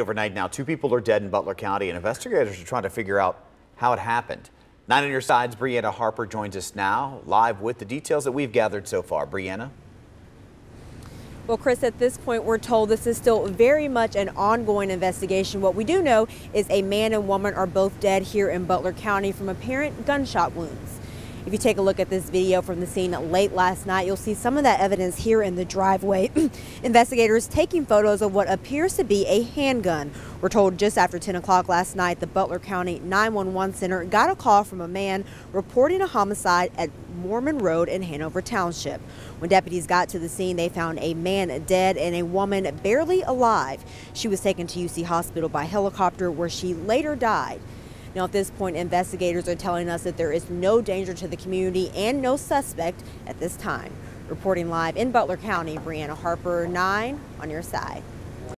Overnight now, two people are dead in Butler County, and investigators are trying to figure out how it happened. 9 on your side's Brianna Harper joins us now, live with the details that we've gathered so far. Brianna? Well, Chris, at this point, we're told this is still very much an ongoing investigation. What we do know is a man and woman are both dead here in Butler County from apparent gunshot wounds. If you take a look at this video from the scene late last night, you'll see some of that evidence here in the driveway. Investigators taking photos of what appears to be a handgun. We're told just after 10 o'clock last night, the Butler County 911 Center got a call from a man reporting a homicide at Mormon Road in Hanover Township. When deputies got to the scene, they found a man dead and a woman barely alive. She was taken to UC Hospital by helicopter, where she later died. Now, at this point, investigators are telling us that there is no danger to the community and no suspect at this time. Reporting live in Butler County, Brianna Harper, 9 on your side.